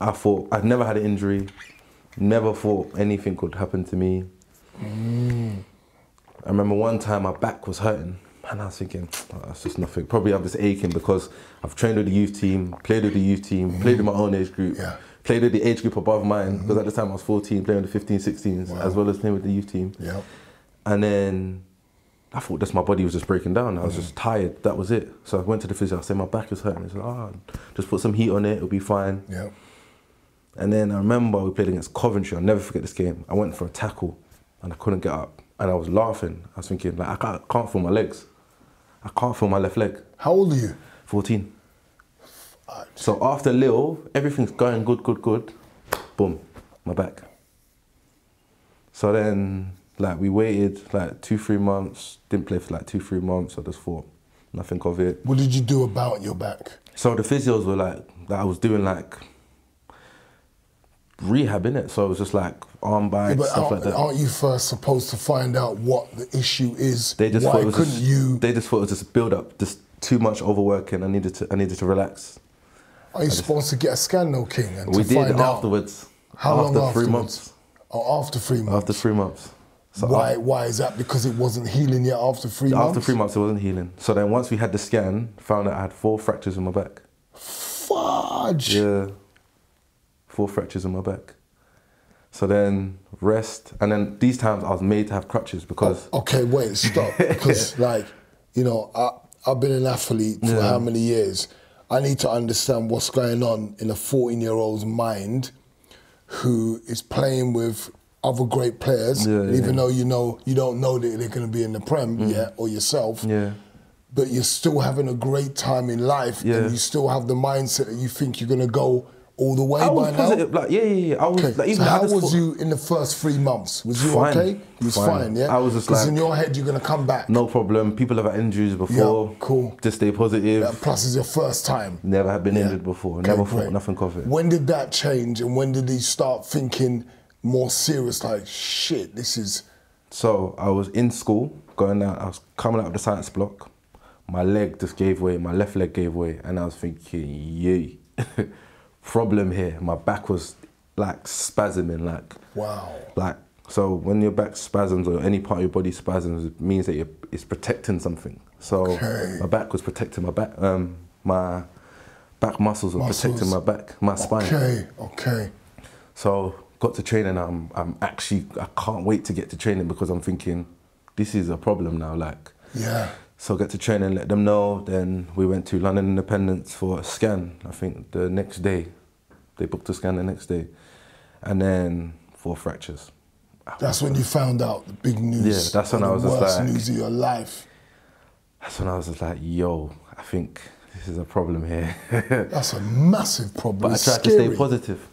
I thought I'd never had an injury, never thought anything could happen to me. I remember one time my back was hurting and I was thinking, oh, that's just nothing. Probably I'm just aching because I've trained with the youth team, played with the youth team, played with my own age group, played with the age group above mine because at the time I was 14, playing with the 15, 16s as well as playing with the youth team. And then I thought just my body was just breaking down. I was just tired, that was it. So I went to the physio, I said, my back is hurting. He said, oh, just put some heat on it, it'll be fine. And then I remember we played against Coventry, I'll never forget this game. I went for a tackle and I couldn't get up. And I was laughing. I was thinking, like, I can't feel my legs. I can't feel my left leg. How old are you? 14. So after Lille, everything's going good, good, good. Boom, my back. So then, like, we waited like 2-3 months. Didn't play for like 2-3 months. I just thought nothing of it. What did you do about your back? So the physios were like, I was doing like rehab, innit? So it was just like arm bites, stuff like that. Aren't you first supposed to find out what the issue is? They just thought it was They just thought it was just build up, just too much overworking. I needed to relax. Are you supposed to get a scan though, King? And we did afterwards. How long afterwards? After 3 months. Oh, after 3 months. After 3 months. So why is that? Because it wasn't healing yet after 3 months? After 3 months it wasn't healing. So then once we had the scan, found out I had 4 fractures in my back. Fudge! Yeah. 4 fractures in my back. So then rest, and then these times I was made to have crutches because... Okay, wait, stop. Because like, you know, I've been an athlete for how many years? I need to understand what's going on in a 14-year-old's mind who is playing with other great players, even though you know you don't know that they're going to be in the Prem yet, or yourself, but you're still having a great time in life and you still have the mindset that you think you're going to go all the way by now? Like, I was positive. Okay. So how was you in the first 3 months? Was you okay? You was fine, yeah? I was just like... Because in your head, you're going to come back. No problem. People have had injuries before. Yeah, cool. Just stay positive. Yeah, plus, it's your first time. Never have been injured before. Okay, never thought nothing of it. When did that change and when did he start thinking more serious, like, shit, this is... So, I was in school, going out. I was coming out of the science block. My leg just gave way. My left leg gave way. And I was thinking, yay. Problem here, my back was like spasming, like so when your back spasms or any part of your body spasms, it means that it's protecting something. So my back was protecting my back, my back muscles were protecting my back, my spine. So got to training, I'm actually, I can't wait to get to training because I'm thinking this is a problem now, like So I got to train and let them know. Then we went to London Independence for a scan, I think the next day. They booked a scan the next day. And then 4 fractures. That's when you found out the big news. Yeah, that's when I was just like... The worst news of your life. That's when I was just like, yo, I think this is a problem here. That's a massive problem. But I tried to stay positive.